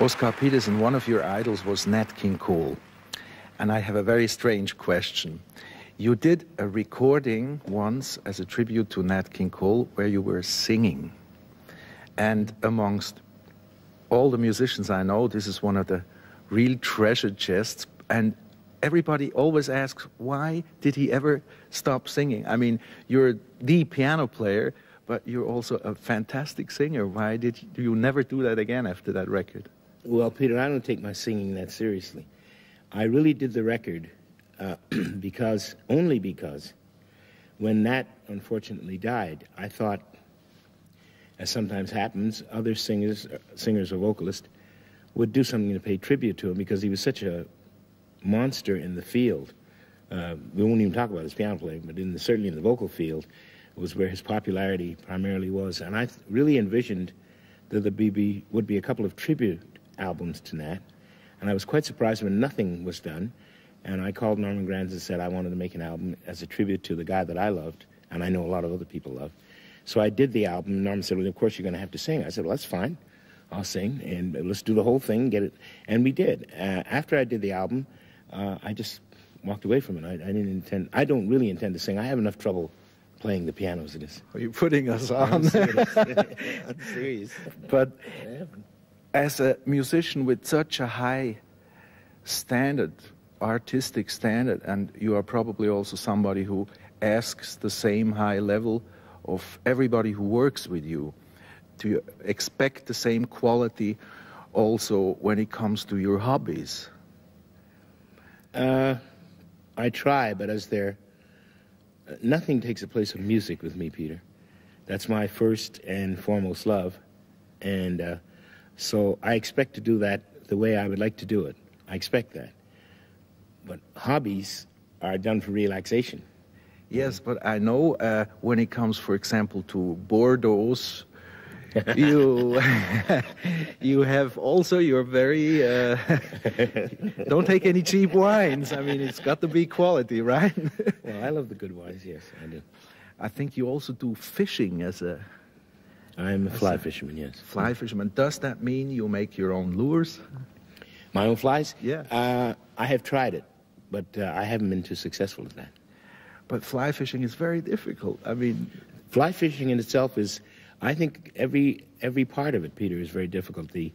Oscar Peterson, one of your idols was Nat King Cole. And I have a very strange question. You did a recording once as a tribute to Nat King Cole where you were singing. And amongst all the musicians I know, this is one of the real treasure chests. And everybody always asks, why did he ever stop singing? I mean, you're the piano player, but you're also a fantastic singer. Why did you never do that again after that record? Well, Peter, I don't take my singing that seriously. I really did the record only because when Nat unfortunately died, I thought, as sometimes happens, other singers or vocalists would do something to pay tribute to him because he was such a monster in the field. We won't even talk about his piano playing, but certainly in the vocal field was where his popularity primarily was. And I really envisioned that there would be a couple of tribute albums to Nat. And I was quite surprised when nothing was done. And I called Norman Granz and said I wanted to make an album as a tribute to the guy that I loved, and I know a lot of other people love. So I did the album, and Norman said, well, of course you're going to have to sing. I said, well, that's fine. I'll sing, and let's do the whole thing, get it. And we did. After I did the album, I just walked away from it. I don't really intend to sing. I have enough trouble playing the piano as it is. Are you putting us on? I'm serious. I'm serious. But as a musician with such a high standard, artistic standard, and you are probably also somebody who asks the same high level of everybody who works with you, do you expect the same quality also when it comes to your hobbies? I try, but nothing takes the place of music with me, Peter. That's my first and foremost love, and so I expect to do that the way I would like to do it. I expect that. But hobbies are done for relaxation. Yes, but I know when it comes, for example, to Bordeaux, you have also your very... don't take any cheap wines. I mean, it's got to be quality, right? Well, I love the good wines, yes, I do. I think you also do fishing as a... I'm a fly fisherman, yes. Fly fisherman. Does that mean you make your own lures? My own flies? Yeah. I have tried it, but I haven't been too successful at that. But fly fishing is very difficult. I mean... Fly fishing in itself is... I think every part of it, Peter, is very difficult. I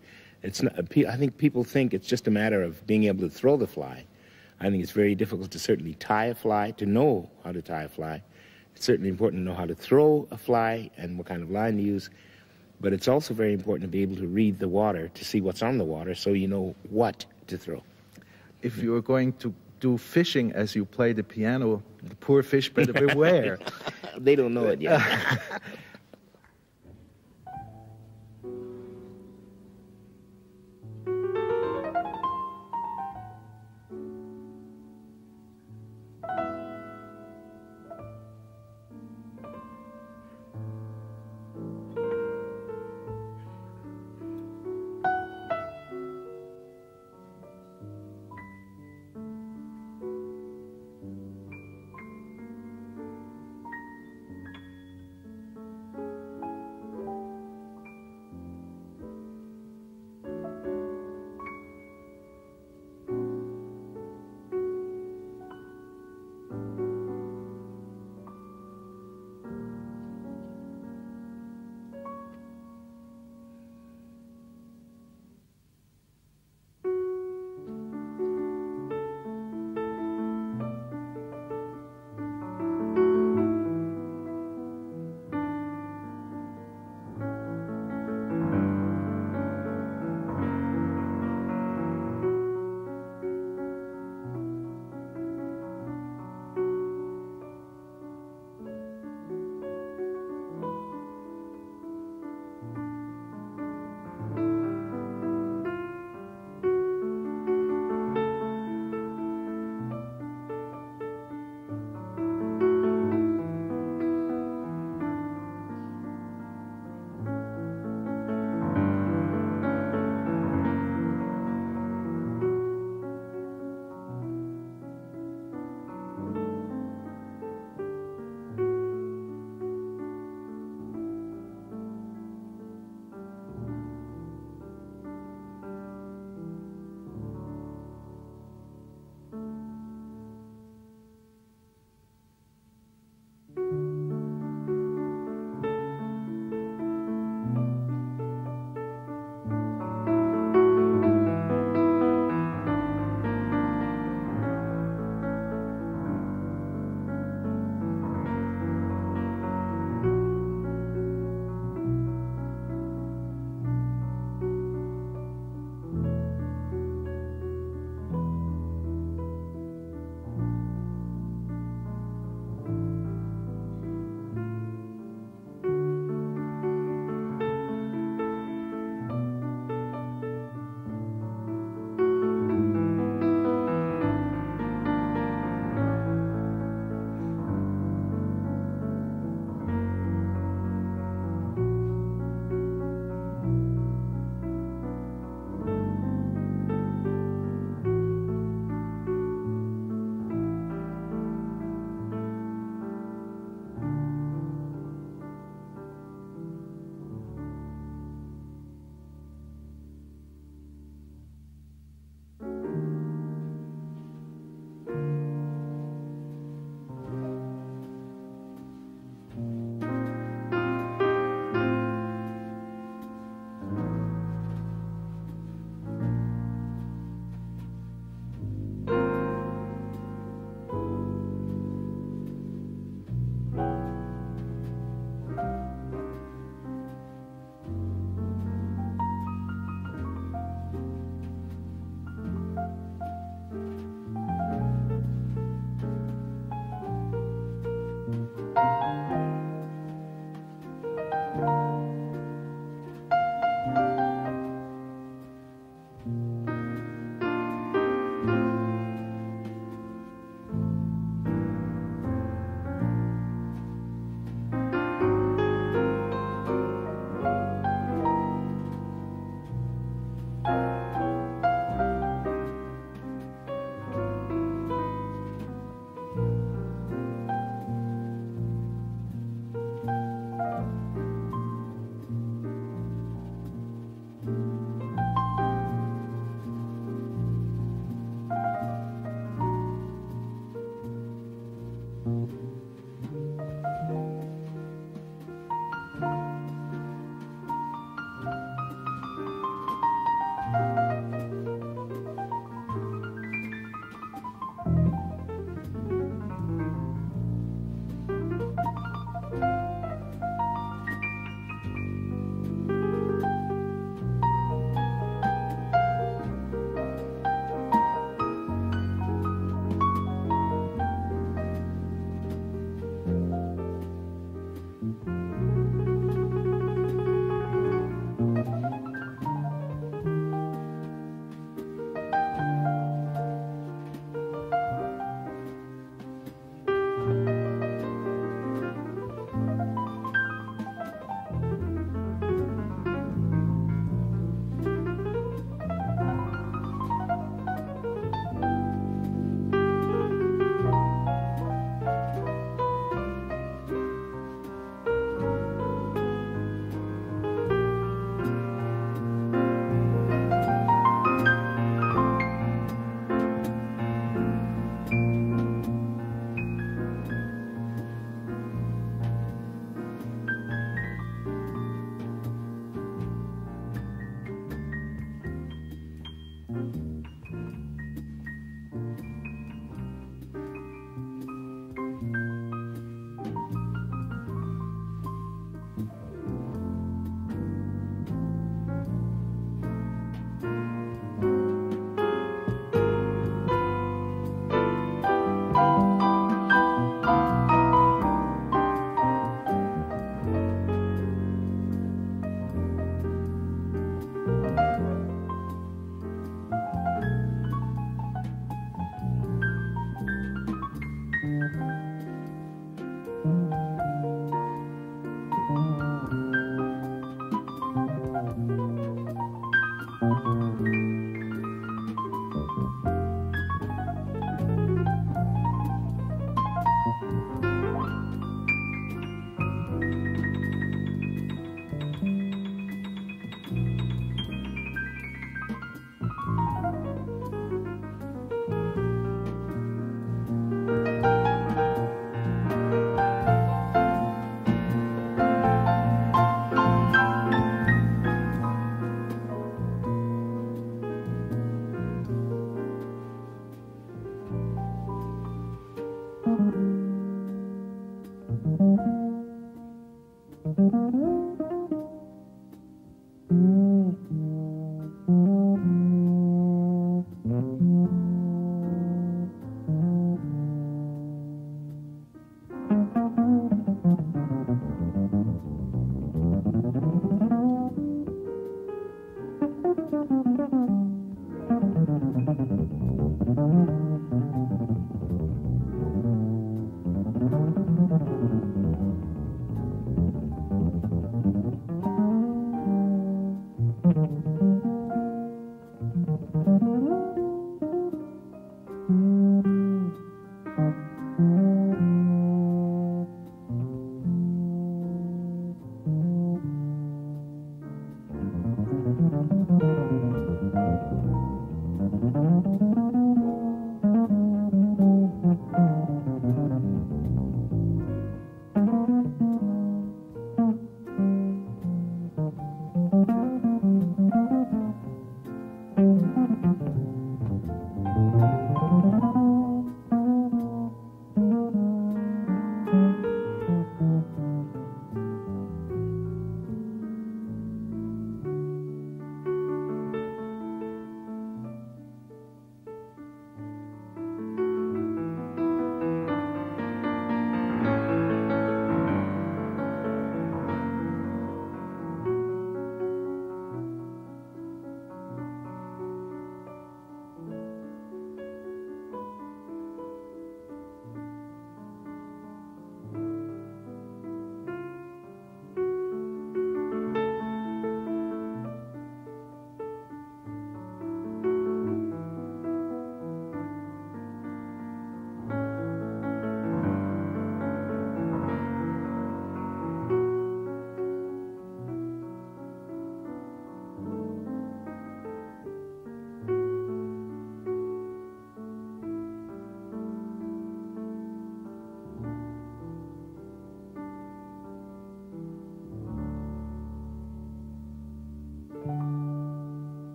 think people think it's just a matter of being able to throw the fly. I think it's very difficult to certainly tie a fly, to know how to tie a fly. It's certainly important to know how to throw a fly and what kind of line to use. But it's also very important to be able to read the water, to see what's on the water, so you know what to throw. If you are going to do fishing as you play the piano, the poor fish better beware. They don't know it yet.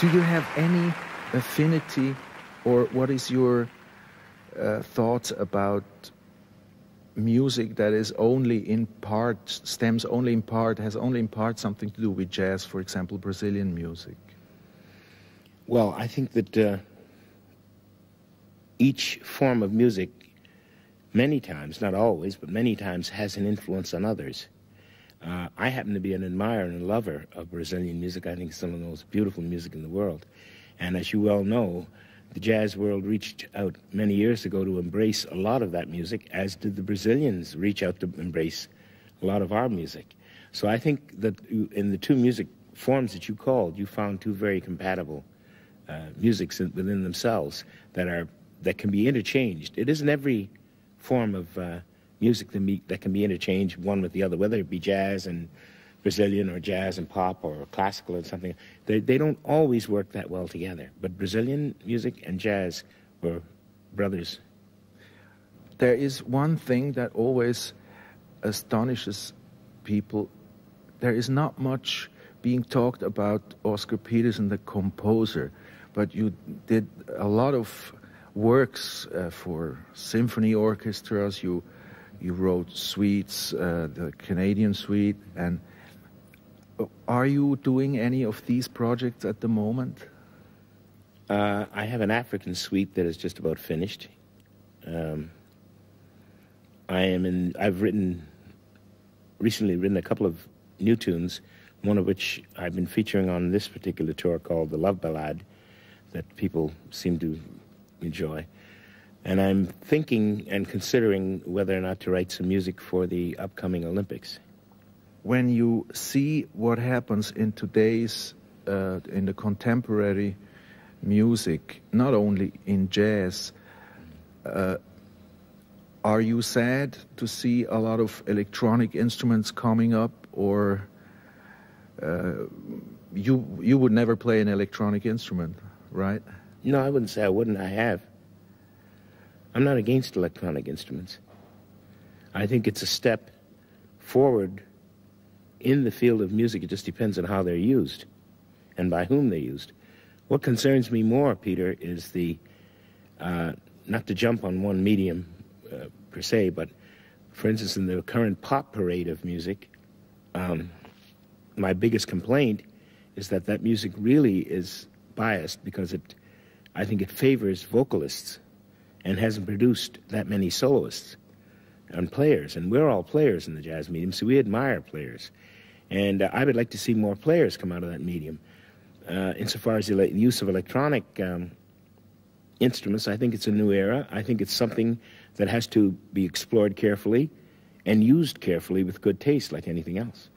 Do you have any affinity, or what is your thoughts about music that is only in part, stems only in part, has only in part something to do with jazz, for example, Brazilian music? Well, I think that each form of music, many times, not always, but many times, has an influence on others. I happen to be an admirer and a lover of Brazilian music. I think it's some of the most beautiful music in the world. And as you well know, the jazz world reached out many years ago to embrace a lot of that music, as did the Brazilians reach out to embrace a lot of our music. So I think that in the two music forms that you called, you found two very compatible musics within themselves that can be interchanged. It isn't every form of music that can be interchanged one with the other, whether it be jazz and Brazilian or jazz and pop or classical or something. They don't always work that well together, but Brazilian music and jazz were brothers. There is one thing that always astonishes people. There is not much being talked about Oscar Peterson, the composer, but you did a lot of works for symphony orchestras. You wrote suites, the Canadian suite, and are you doing any of these projects at the moment? I have an African suite that is just about finished. I've recently written a couple of new tunes, one of which I've been featuring on this particular tour called The Love Ballad, that people seem to enjoy. And I'm thinking and considering whether or not to write some music for the upcoming Olympics. When you see what happens in today's, in the contemporary music, not only in jazz, are you sad to see a lot of electronic instruments coming up, or you would never play an electronic instrument, right? No, I wouldn't say I wouldn't. I have. I'm not against electronic instruments. I think it's a step forward in the field of music. It just depends on how they're used and by whom they're used. What concerns me more, Peter, is the, not to jump on one medium per se, but for instance, in the current pop parade of music, my biggest complaint is that that music really is biased, because I think it favors vocalists and hasn't produced that many soloists and players. And we're all players in the jazz medium, so we admire players. And I would like to see more players come out of that medium. Insofar as the use of electronic instruments, I think it's a new era. I think it's something that has to be explored carefully and used carefully with good taste, like anything else.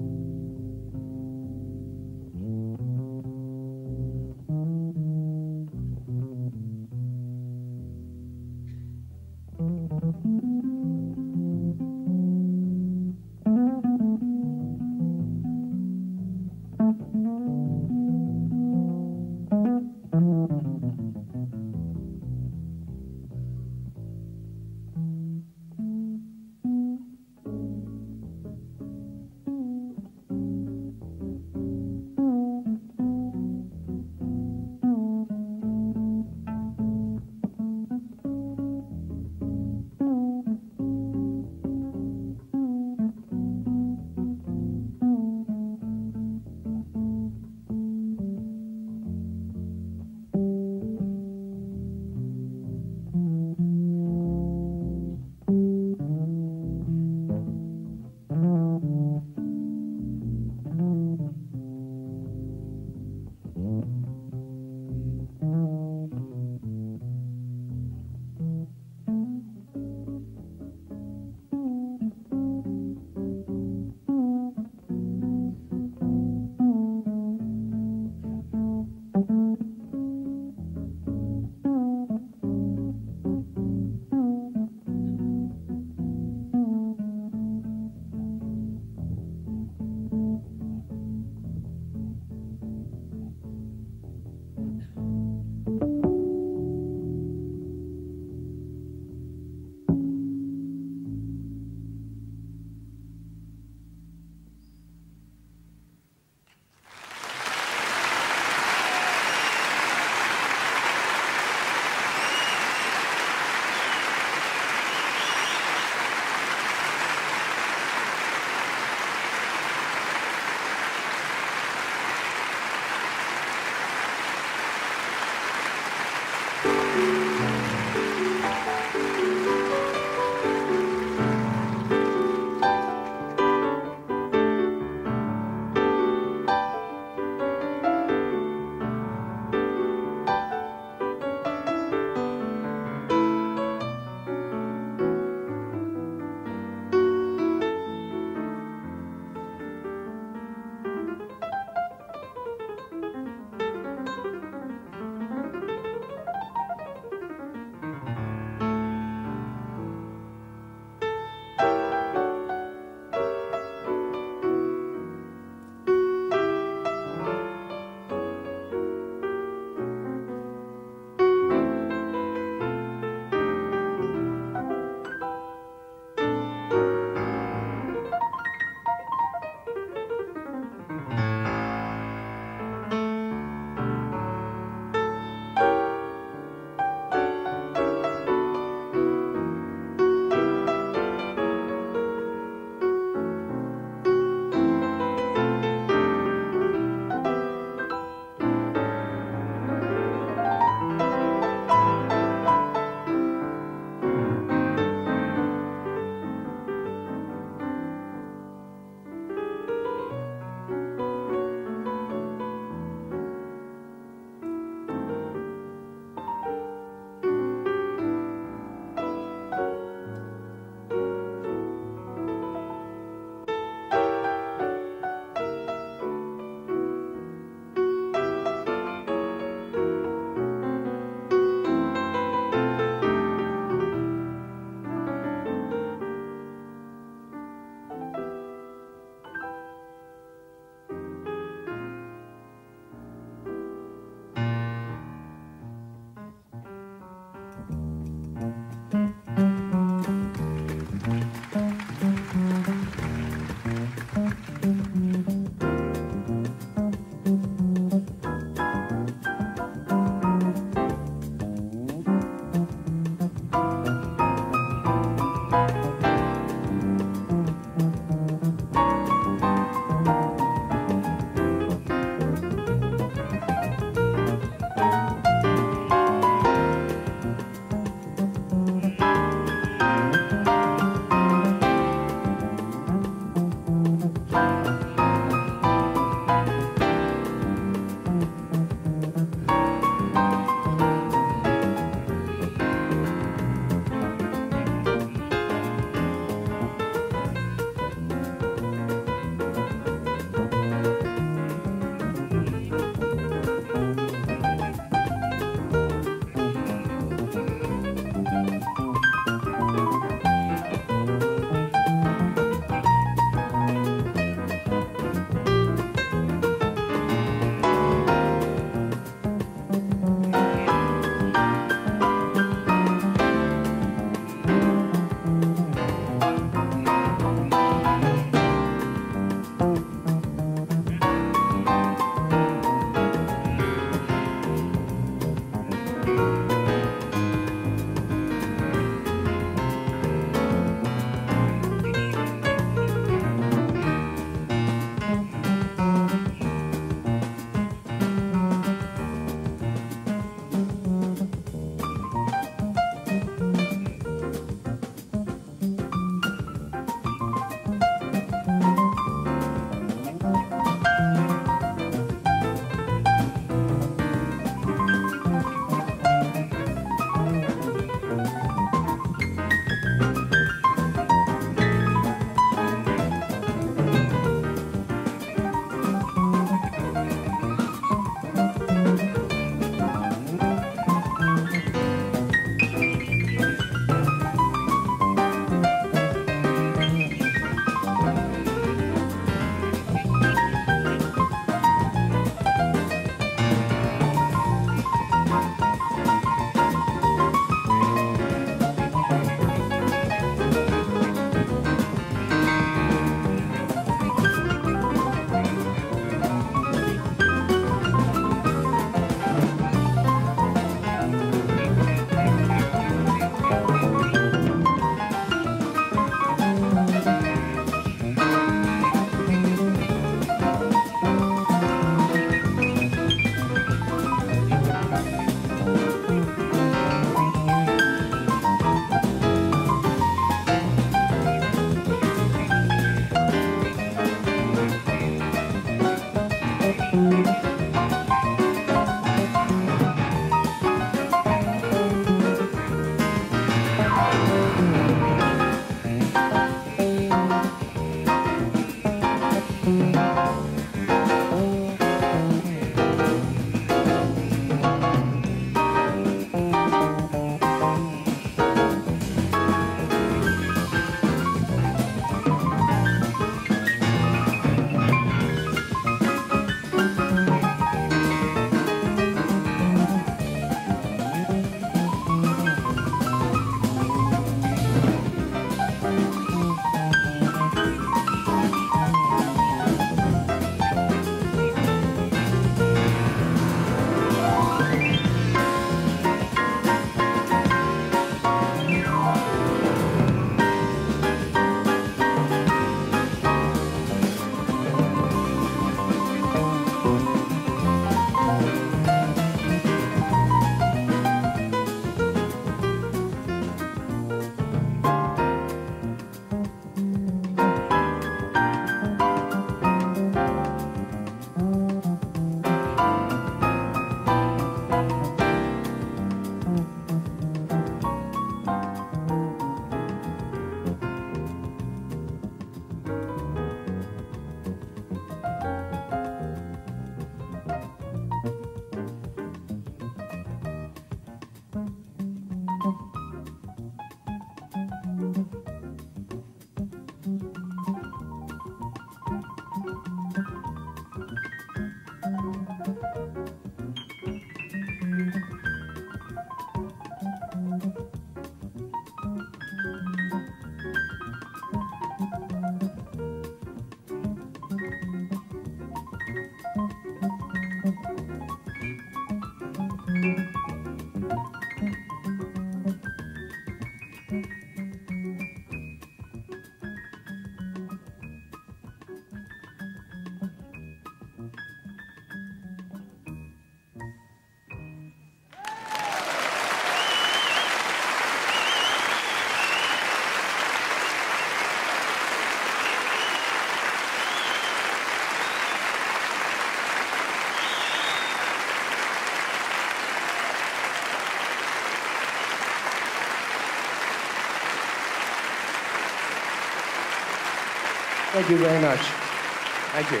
Thank you very much. Thank you.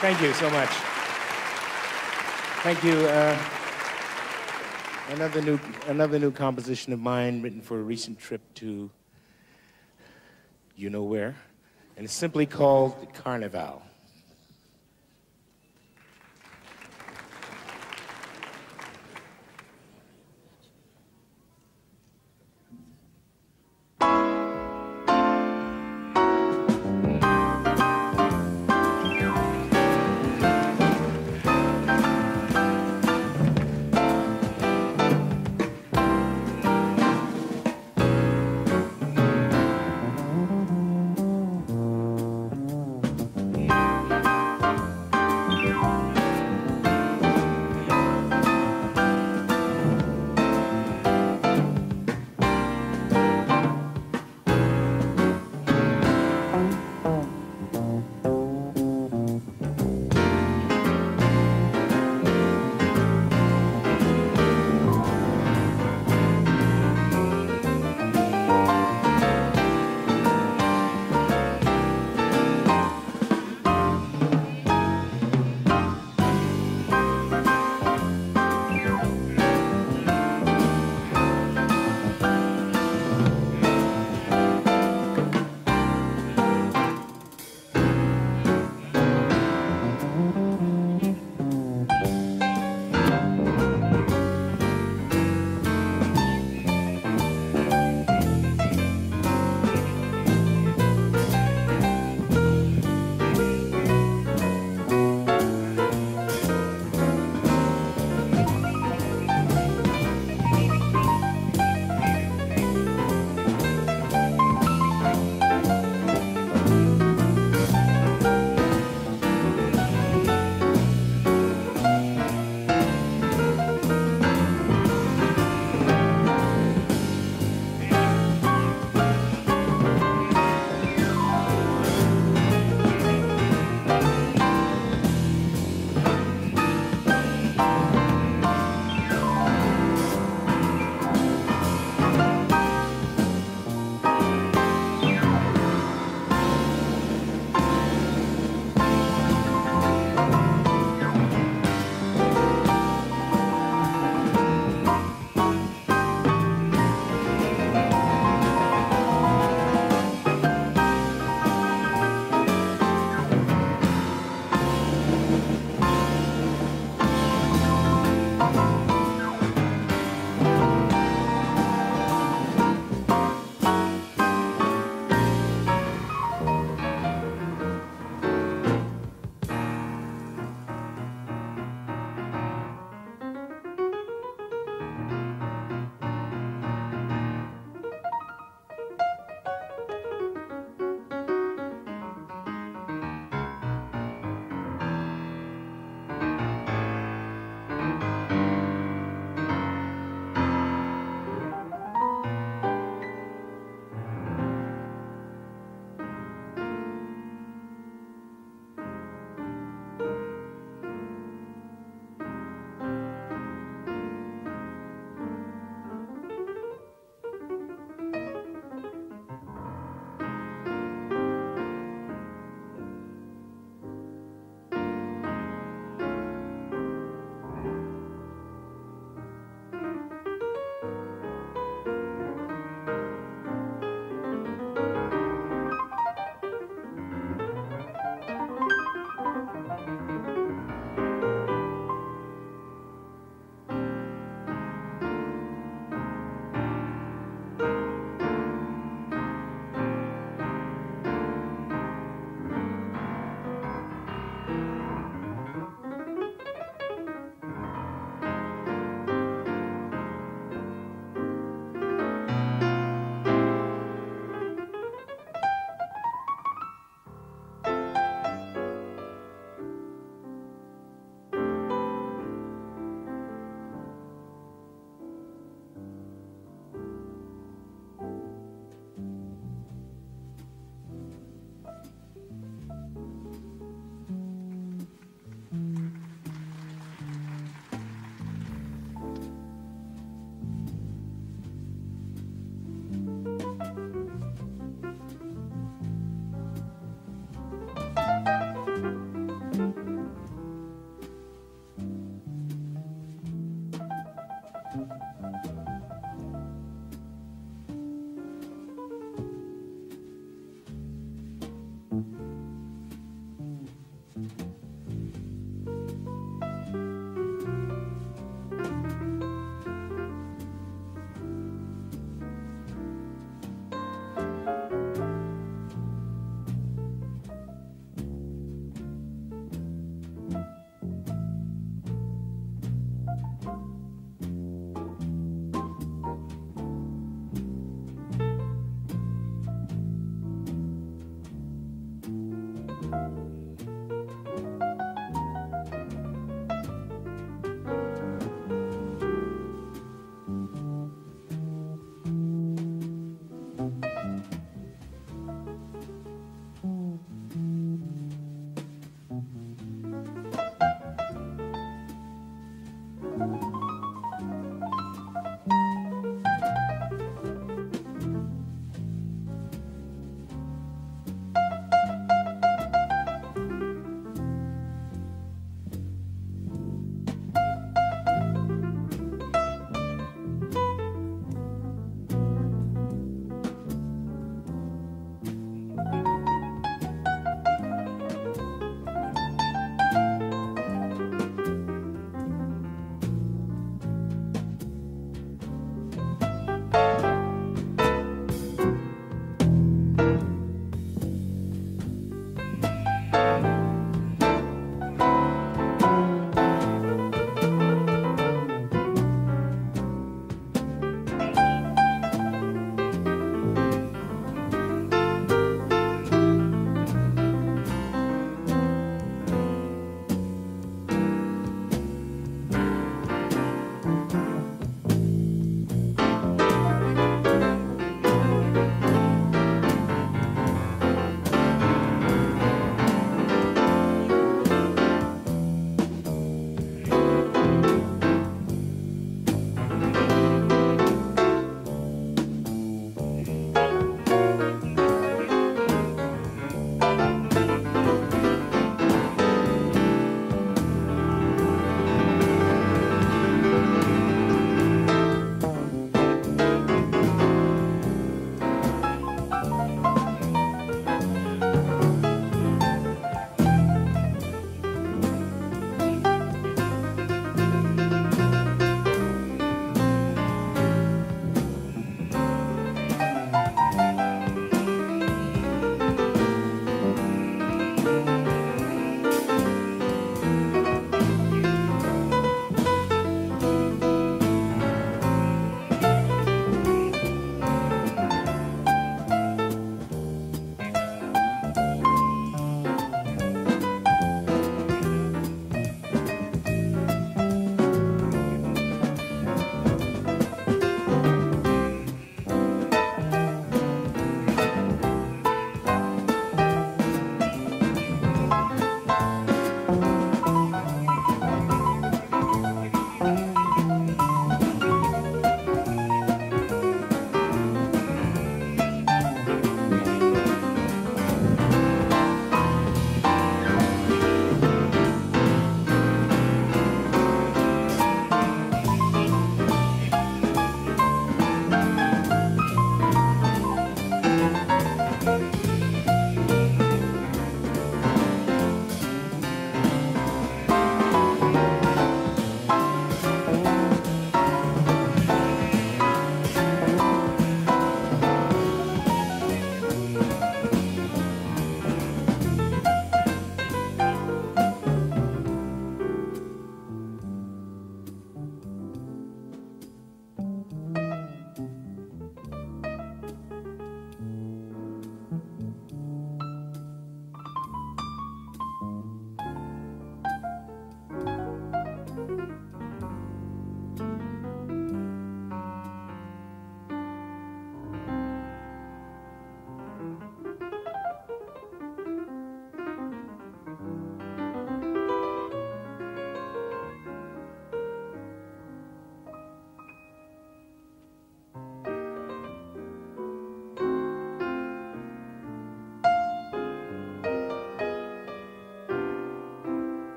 Thank you so much. Thank you. Another new composition of mine written for a recent trip to you know where, and it's simply called Carnival.